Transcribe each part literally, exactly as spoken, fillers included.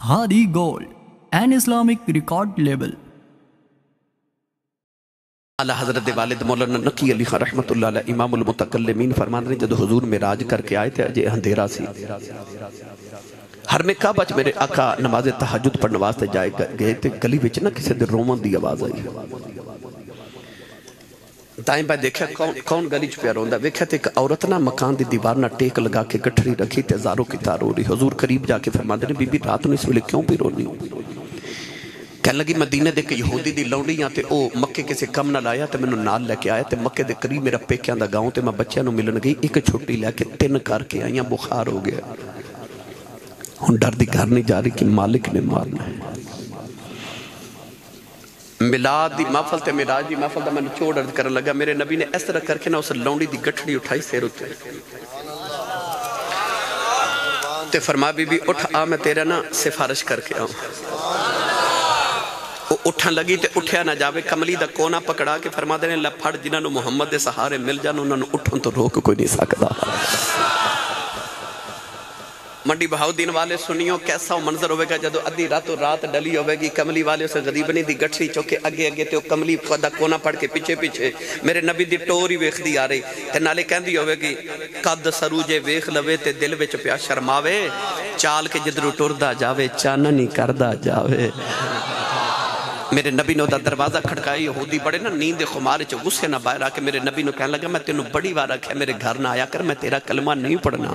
Hadi Gold, an Islamic record label। आला हजरत वालिद मौलाना नकी अली खान रहमतुल्लाह अलैह इमामुल मुतकल्लिमीन फरमाते हैं, जब हुजूर मेराज करके आए थे अजय अंधेरा सी हर में काबा च मेरे आका नमाज तहज्जुद पढ़ने वास्ते जाए गए थे। गली विच ना किसी दे रोवन दी आवाज आई। दाएं बाएं देखा कौन कौन गली च पिया रोंदा। वेख्या ते इक औरत ना मकान दी दीवार ना टेक लगा के गठरी रखी ते हजारों की तार रो रही। हुजूर करीब जाके फरमाते ने, बीबी रात नूं इस वेले क्यों पई रोंदी हो? कह लगी, मदीने दे यहूदी दी लौंडी आ ते ओ मक्के किसी कम नाल आया ते मैनूं नाल लैके आया ते मक्के दे करीब मेरा पेकियां दा गांव ते मैं बच्चियां नूं मिलन गई। इक छुट्टी लैके तीन करके आईयां, बुखार हो गया, हुण डर दी घर नहीं जा रही कि मालिक ने मारना है। मिलाद दी महफल ते मिराज दी महफल दा मैं निचोड़ अर्ज करन लगा। मेरे नबी ने इस तरह करके ना उस लौंडी दी गठड़ी उठाई सिर उत्ते ते फरमा, बीबी उठ आ मैं तेरा ना सिफारिश करके आऊं। उठन लगी तो उठ्या ना जावे, कमली दा कोना पकड़ा के फरमाते ने, ला फड़ जिन्होंने मुहम्मद दे सहारे मिल जान उन्होंने उठन तो रोक कोई नहीं सकता। मंडी बहाउद्दीन वाले सुनियो कैसा मंजर होगा जदों अद्धी रातों रात डली होगी। कमली वाले उस गरीबनी दी गठरी चुके अगे अगे तो कमली दा कोना पड़ के पिछे पिछे मेरे नबी दी टोर ही वेखदी आ रही ते नाले कहंदी होगी, कद सरू जे वेख लवे ते दिल विच पिया शर्मावे, चाल के जिधरों टुरदा जावे चाननी करदा जावे। मेरे नबी ने दरवाजा खड़काई। यहूदी बड़े ना नींद खुमारे च गुस्से ना बाहर आके मेरे नबी ने कहने लगा, मैं तेनों बड़ी बार आख्या मेरे घर ना आया कर, मैं तेरा कलमा नहीं पढ़ना।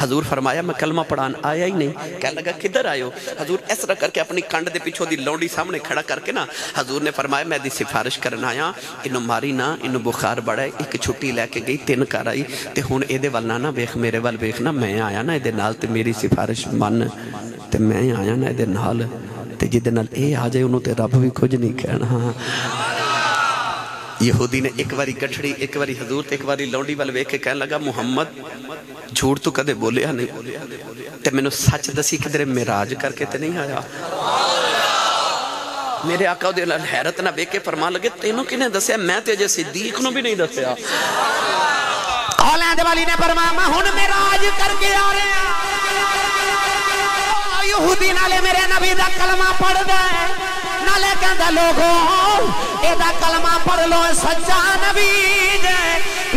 हजूर फरमाया, मैं कलमा पढ़ान आया ही नहीं। कह लगा, किधर आयो? हजूर इस तरह करके अपनी कंड के पिछों की लौंडी सामने खड़ा करके ना हजूर ने फरमाया, मैं सिफारिश करन आया, इनू मारी ना, इनू बुखार बड़ा है, एक छुट्टी लैके गई तीन घर आई तो हूँ ये वाल ना ना वेख, मेरे वाल वेख ना, मैं आया ना ये नाल ते मेरी सिफारिश मन तो मैं आया ना ये नाल ते जिदे नाल ए आ जाए उन्हों ते रब भी कुछ नहीं कहना। यहूदी ने एक बारी गठड़ी, एक बारी हजूर, एक बारी लौंडी वाल वेख के कहन लगा, मुहम्मद झूठ तो कदे बोलिया नहीं ते मैनू सच दसी, किधरे मेराज करके ते नहीं आया? मेरे आका दे नाल हैरत ना वेख के फरमान लगे, तेनों किने दसिया? मैं ते अजे सिद्दीक नूं भी नहीं दसिया। औलाद वाली ने फरमाया, मैं हुण मेराज करके आ रहा। यहूदी नाले मेरे नबी दा कलमा पढ़ दे नाले कहंदा, लोगो एदा कलमा पढ़ लो सच्चा नबी दे।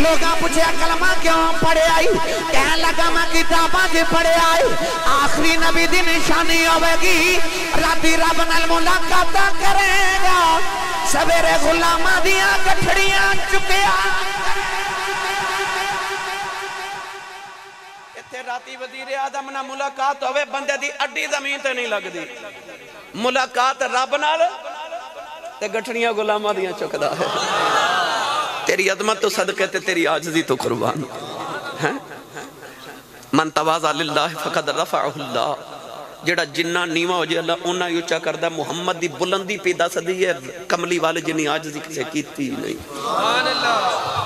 लोगां पुछया, कलमा क्यों पढ़े आई? कहन लगा, मैं किताबां च पढ़े आई। आखिरी नबी दी निशानी होवेगी, राती रब नाल मुलाकात करेगा, सवेरे गुलामां दियां गठड़ियां चुकिया। राती वजीरे आदम ना मुलाकात होवे, बंदे दी अड्डी जमीन ते नहीं लगदी। मुलाकात रब नाल ते गठड़ियां गुलामां दियां चुकदा है। तेरी अदमत तो सदके ते तेरी आजजी तो कुर्बान है। मन तवाज़ा लिल्लाह फकद रफ़अहु अल्लाह। जेड़ा जिन्ना नीवा हो जाए अल्लाह उन्ना ही उच्चा करदा। मुहम्मद दी बुलंदी पे दसदी है, कमली वाले जिन्नी आजजी किसे कीती नहीं। सुभान अल्लाह।